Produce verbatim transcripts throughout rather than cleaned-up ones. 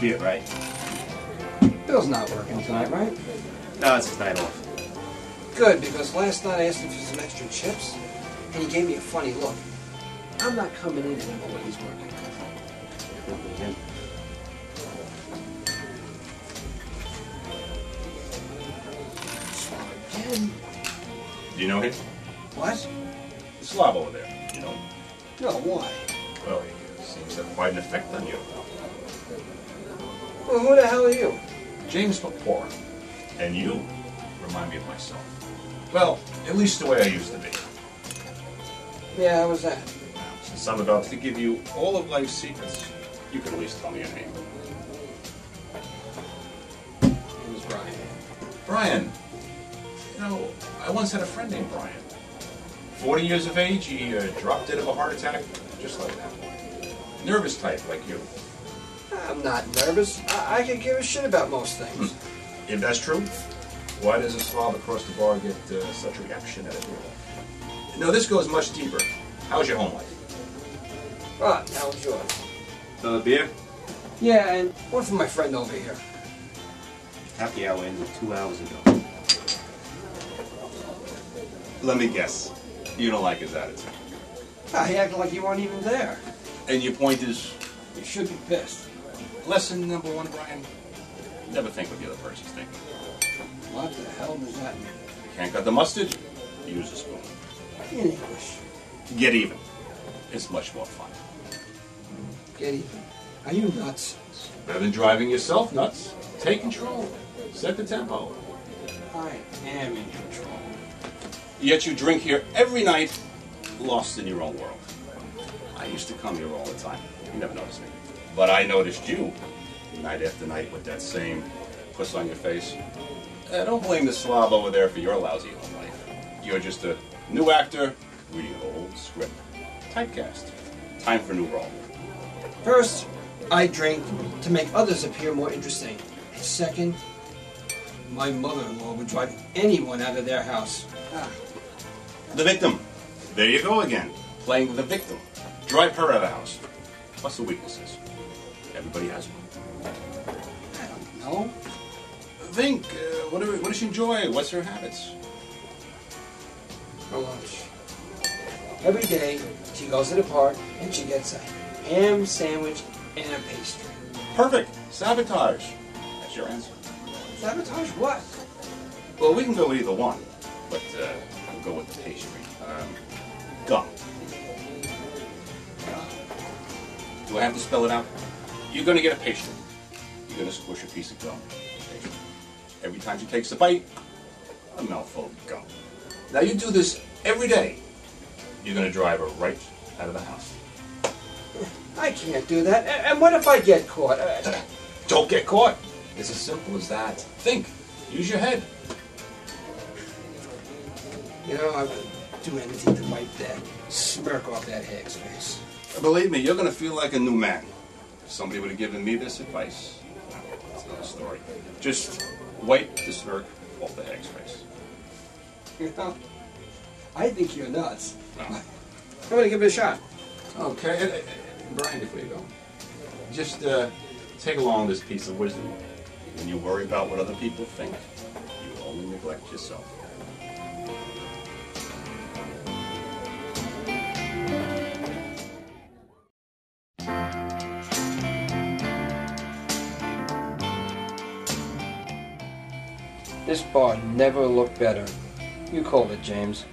Do it right. Bill's not working tonight, right? No, it's his night off. Good, because last night I asked him for some extra chips, and he gave me a funny look. I'm not coming in anymore when he's working. Yeah. Do you know him? What? The slob over there, you know him? No, why? Well, he seems to have quite an effect on you. Well, who the hell are you? James McPorn. And you remind me of myself. Well, at least the way I used to be. Yeah, how was that? Since I'm about to give you all of life's secrets, you can at least tell me your name. It was Brian. Brian! You know, I once had a friend named Brian. Forty years of age, he uh, dropped dead of a heart attack, just like that. Nervous type, like you. I'm not nervous. I, I can give a shit about most things. Hmm. If that's true, why does a slob across the bar get uh, such a reaction out of you? No, this goes much deeper. How's your home life? Ah, how's yours? Uh, beer? Yeah, and one from my friend over here. Happy hour ended two hours ago. Let me guess. You don't like his attitude. Ah, he acted like you weren't even there. And your point is? You should be pissed. Lesson number one, Brian. Never think what the other person's thinking. What the hell does that mean? Can't cut the mustard? Use a spoon. In English. Get even. It's much more fun. Get even? Are you nuts? It's better than driving yourself nuts. Take control. Set the tempo. I am in control. Yet you drink here every night, lost in your own world. I used to come here all the time. You never noticed me. But I noticed you, night after night, with that same puss on your face. Uh, don't blame the slob over there for your lousy home life. You're just a new actor reading an old script. Typecast. Time for a new role. First, I drink to make others appear more interesting. Second, my mother-in-law would drive anyone out of their house. Ah. The victim. There you go again. Playing with the victim. Drive her out of the house. What's the weaknesses? Everybody has one. I don't know. Think. Uh, what, do, what does she enjoy? What's her habits? Her lunch. Every day, she goes to the park and she gets a ham sandwich and a pastry. Perfect. Sabotage. That's your answer. Sabotage what? Well, we can go with either one. But uh, I'll go with the pastry. Um, gum. Uh, do I have to spell it out? You're going to get a pastry. You're going to squish a piece of gum. Okay. Every time she takes a bite, a mouthful of gum. Now you do this every day. You're going to drive her right out of the house. I can't do that. And what if I get caught? Uh, Don't get caught. It's as simple as that. Think. Use your head. You know, I would do anything to wipe that smirk off that hag's face. Believe me, you're going to feel like a new man. If somebody would have given me this advice, it's another story. Just wipe the smirk off the hag's face. You know, I think you're nuts. No. I'm going to give it a shot. Okay, and, and Brian, before you go, just uh, take along this piece of wisdom. When you worry about what other people think, you only neglect yourself. This bar never looked better. You called it, James.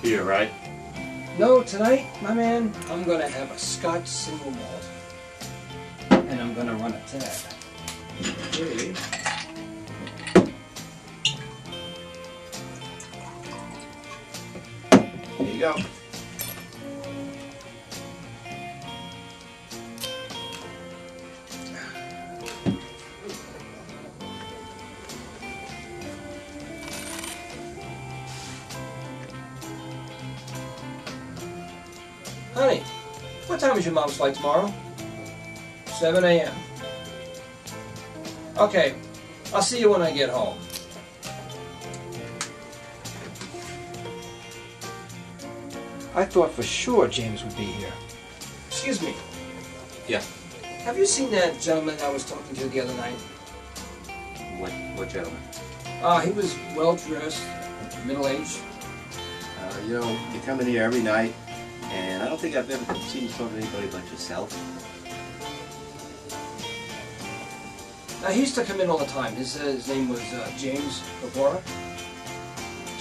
Beer, right? No, tonight, my man, I'm going to have a Scotch single malt. And I'm going to run a tab. Okay. There you go. Honey, what time is your mom's flight tomorrow? seven A M Okay, I'll see you when I get home. I thought for sure James would be here. Excuse me. Yeah. Have you seen that gentleman I was talking to the other night? What, what gentleman? Uh, he was well-dressed, middle-aged. Uh, you know, you come in here every night, and I don't think I've ever seen you talk to anybody but yourself. Now, he used to come in all the time. His, uh, his name was uh, James Bifora.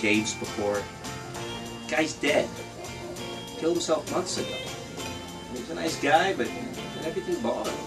James Bifora. Guy's dead. Killed himself months ago. He was a nice guy, but everything bothered him.